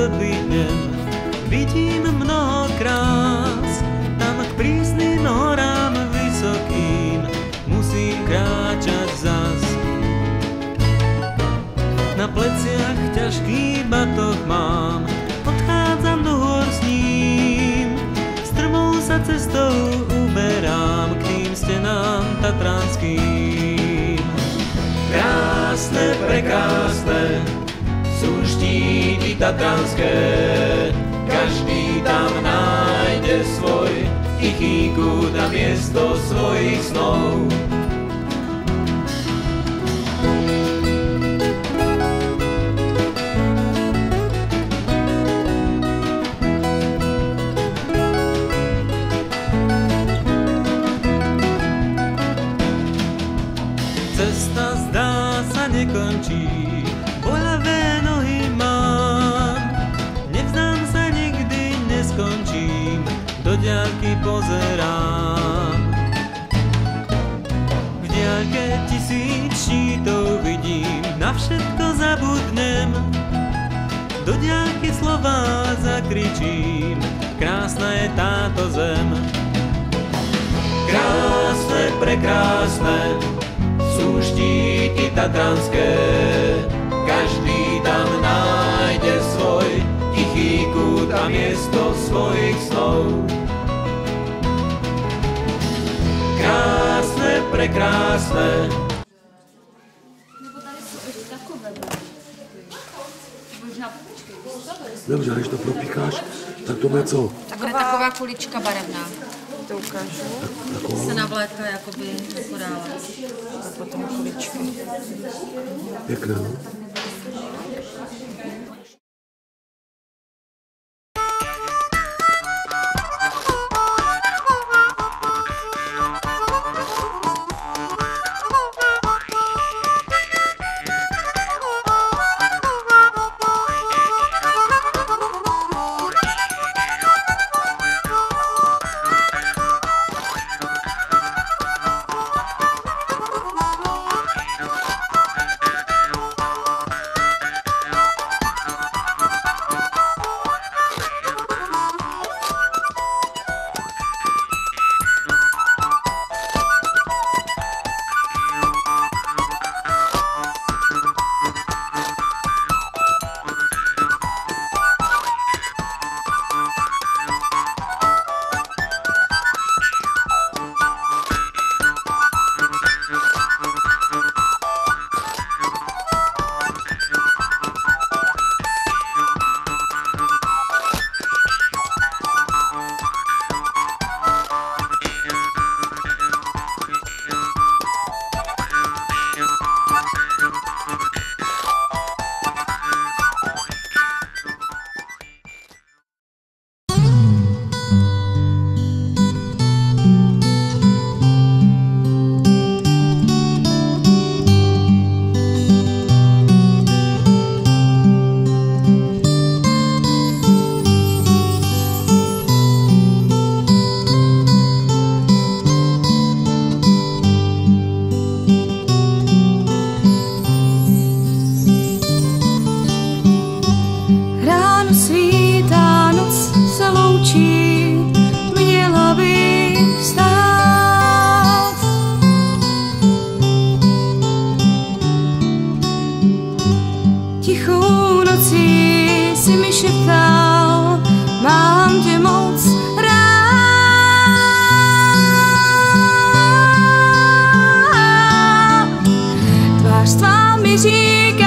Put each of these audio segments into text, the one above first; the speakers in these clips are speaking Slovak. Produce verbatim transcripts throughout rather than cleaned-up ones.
să binem, vidím mnoho krás, tam k prísnym horám vysokým musím kráčať zas. Na pleciach ťažký batoh mám, odchádzam do hor s ním, strmou sa cestou uberám k tým stenám tatranským. Krásne, prekrásne sú štíty tatranské, každý tam nájde svoj tichý kút na miesto svojich snov. Cesta zdá sa nekončí, boľavé nohy mám, nevzdám sa nikdy, neskončím, do diaľky pozerám. V diaľke tisíc štítov vidím, na všetko zabudnem, do diaľky slová zakričím, krásna je táto zem. Krásne, prekrásne sú štíty tatranské, každý tam nájde svoj tichý kút a miesto svojich snov. Krásne, prekrásne. Dobře, když to propíkáš, tak to bude co? Takhle taková kulička barevná. To ukážu. Se navlékla jakoby podála. A potom kuličku. Pěkná. Thank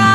you.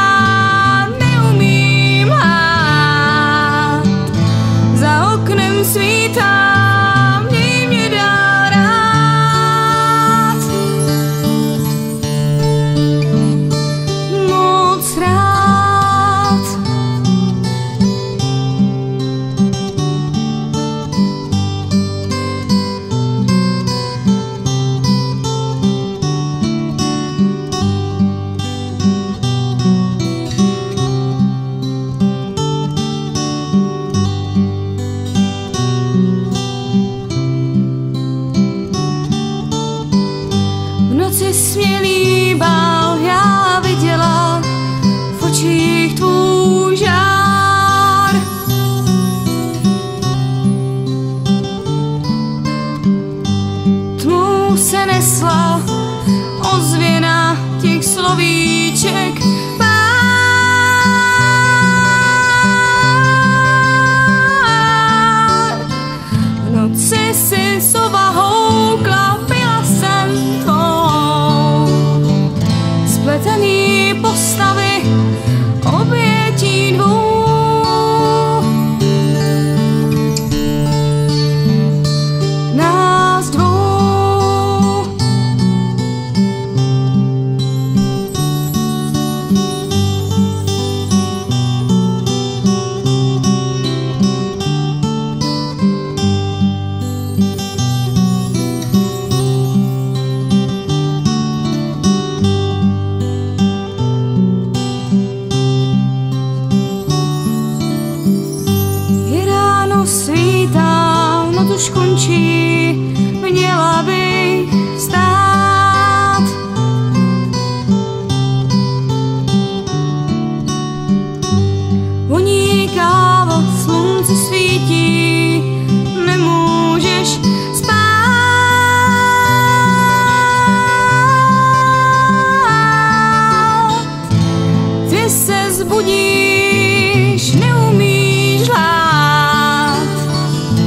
Lui.